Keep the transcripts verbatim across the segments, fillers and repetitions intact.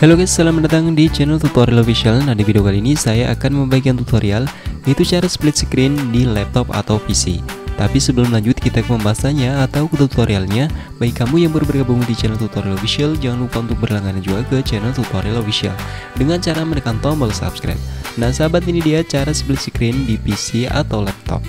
Halo guys, selamat datang di channel Tutorial Official. Nah, di video kali ini saya akan membagikan tutorial yaitu cara split screen di laptop atau P C. Tapi sebelum lanjut kita ke pembahasannya atau ke tutorialnya, bagi kamu yang baru bergabung di channel Tutorial Official, jangan lupa untuk berlangganan juga ke channel Tutorial Official dengan cara menekan tombol subscribe. Nah sahabat, ini dia cara split screen di P C atau laptop.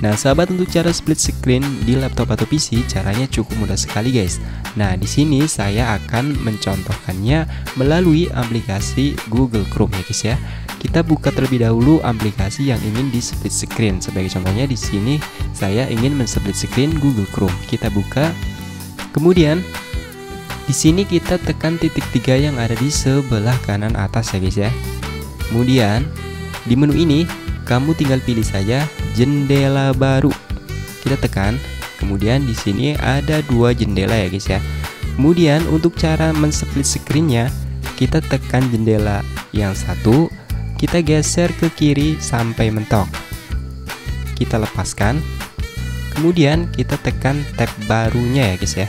Nah sahabat, untuk cara split screen di laptop atau P C caranya cukup mudah sekali guys. Nah di sini saya akan mencontohkannya melalui aplikasi Google Chrome ya guys ya. Kita buka terlebih dahulu aplikasi yang ingin di split screen. Sebagai contohnya di sini saya ingin men-split screen Google Chrome. Kita buka. Kemudian di sini kita tekan titik tiga yang ada di sebelah kanan atas ya guys ya. Kemudian di menu ini kamu tinggal pilih saja jendela baru. Kita tekan. Kemudian di sini ada dua jendela ya guys ya. Kemudian untuk cara men-split screen-nya, kita tekan jendela yang satu, kita geser ke kiri sampai mentok. Kita lepaskan. Kemudian kita tekan tab barunya ya guys ya.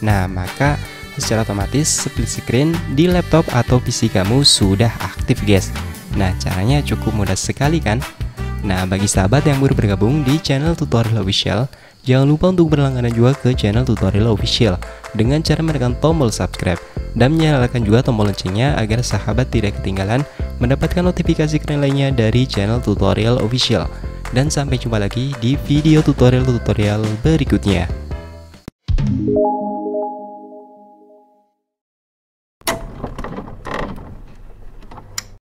Nah, maka secara otomatis split screen di laptop atau P C kamu sudah aktif guys. Nah, caranya cukup mudah sekali kan? Nah, bagi sahabat yang baru bergabung di channel Tutorial Official, jangan lupa untuk berlangganan juga ke channel Tutorial Official dengan cara menekan tombol subscribe dan menyalakan juga tombol loncengnya agar sahabat tidak ketinggalan mendapatkan notifikasi keren lainnya dari channel Tutorial Official. Dan sampai jumpa lagi di video tutorial-tutorial berikutnya.